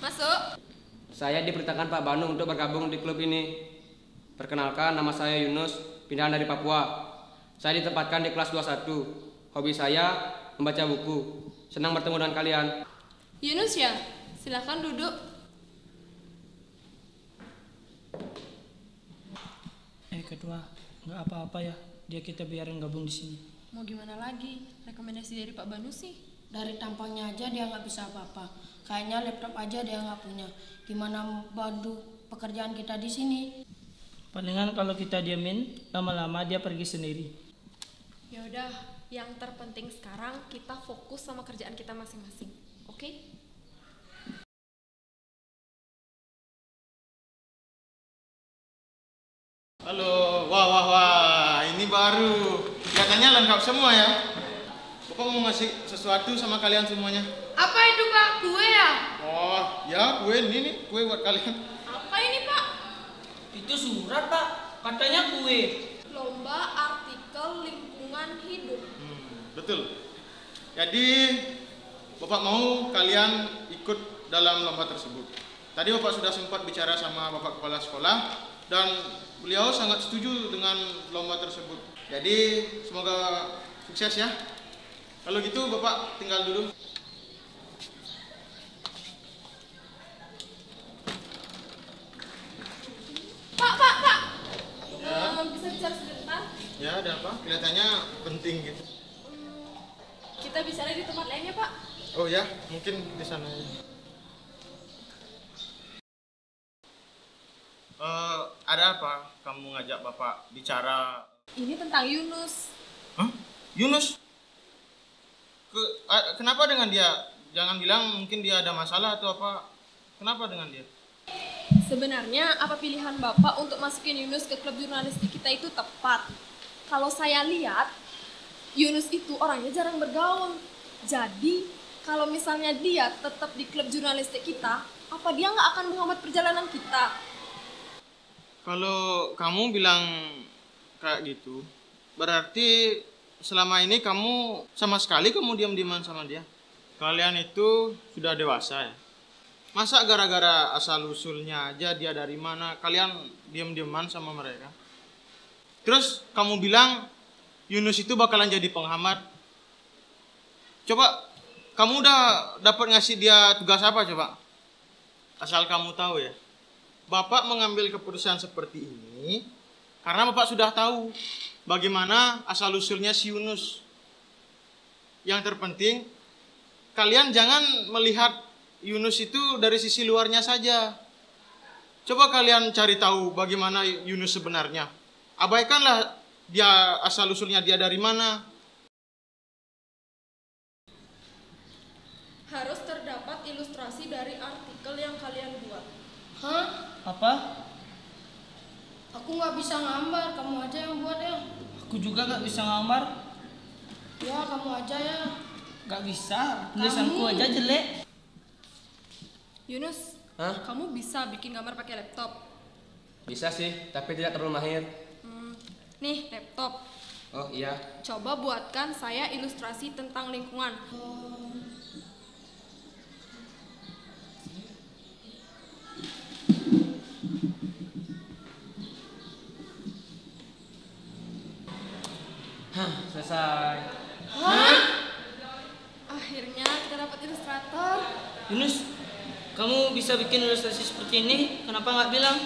Masuk. Saya diperintahkan Pak Banung untuk bergabung di klub ini. Perkenalkan, nama saya Yunus, pindahan dari Papua. Saya ditempatkan di kelas 21. Hobi saya membaca buku. Senang bertemu dengan kalian. Yunus ya, silakan duduk. Ketua, nggak apa-apa ya. Dia kita biarin gabung di sini. Mau gimana lagi? Rekomendasi dari Pak Banung sih. Dari tampangnya aja dia nggak bisa apa-apa. Kayaknya laptop aja dia nggak punya. Gimana bantu pekerjaan kita di sini? Palingan kalau kita diamin, lama-lama dia pergi sendiri. Ya udah, yang terpenting sekarang kita fokus sama kerjaan kita masing-masing. Oke? Halo, wah. Ini baru. Kelihatannya lengkap semua ya. Bapak mau ngasih sesuatu sama kalian semuanya. Apa itu Pak? Kue ya? Oh, ya kue ini nih. Kue buat kalian. Apa ini Pak? Itu surat Pak. Katanya kue. Lomba Artikel Lingkungan Hidup. Betul. Jadi, Bapak mau kalian ikut dalam lomba tersebut. Tadi Bapak sudah sempat bicara sama Bapak Kepala Sekolah. Dan beliau sangat setuju dengan lomba tersebut. Jadi semoga sukses ya. Kalau gitu Bapak tinggal dulu. Pak. Ya. Bisa bicara sebentar? Ya, ada apa? Kelihatannya penting gitu. Kita bicara di tempat lainnya Pak. Oh ya, mungkin di sana. Ada apa kamu ngajak Bapak bicara? Ini tentang Yunus. Hah? Yunus? Kenapa dengan dia? Jangan bilang mungkin dia ada masalah atau apa. Kenapa dengan dia? Sebenarnya apa pilihan Bapak untuk masukin Yunus ke klub jurnalistik kita itu tepat. Kalau saya lihat, Yunus itu orangnya jarang bergaul. Jadi, kalau misalnya dia tetap di klub jurnalistik kita, apa dia nggak akan menghambat perjalanan kita? Kalau kamu bilang kayak gitu, berarti selama ini kamu sama sekali kamu diam-diaman sama dia. Kalian itu sudah dewasa ya. Masa gara-gara asal-usulnya aja dia dari mana, kalian diam-diaman sama mereka. Terus kamu bilang Yunus itu bakalan jadi penghambat. Coba kamu udah dapat ngasih dia tugas apa coba? Asal kamu tahu ya. Bapak mengambil keputusan seperti ini karena Bapak sudah tahu bagaimana asal-usulnya si Yunus. Yang terpenting, kalian jangan melihat Yunus itu dari sisi luarnya saja. Coba kalian cari tahu bagaimana Yunus sebenarnya. Abaikanlah dia asal-usulnya dia dari mana. Harus terdapat ilustrasi dari artikel yang kalian buat. Hah? Apa? Aku nggak bisa gambar, kamu aja yang buat ya. Aku juga nggak bisa gambar. Ya, kamu aja ya. Nggak bisa, tulisanku aja jelek. Yunus, hah? Kamu bisa bikin gambar pakai laptop? Bisa sih, tapi tidak terlalu mahir. Nih, laptop. Oh iya. Coba buatkan saya ilustrasi tentang lingkungan. Selesai. Hah? Akhirnya kita dapat ilustrator. Yunus, kamu bisa bikin ilustrasi seperti ini, kenapa nggak bilang?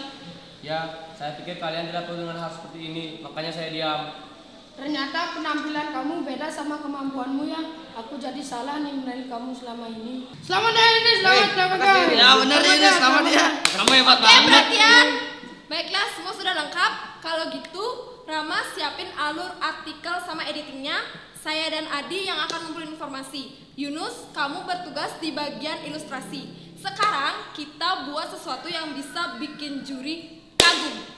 Ya, saya pikir kalian tidak perlu dengan hal seperti ini, makanya saya diam. Ternyata penampilan kamu beda sama kemampuanmu ya. Aku jadi salah nih menilai kamu selama ini. Selamat ya Yunus, selamat ya. Ya benar Yunus, selamat ya. Kamu hebat banget. Oke, perhatian. Baiklah, semua sudah lengkap. Kalau gitu, Rama siapin alur artikel sama editingnya. Saya dan Adi yang akan ngumpulin informasi. Yunus, kamu bertugas di bagian ilustrasi. Sekarang kita buat sesuatu yang bisa bikin juri kagum.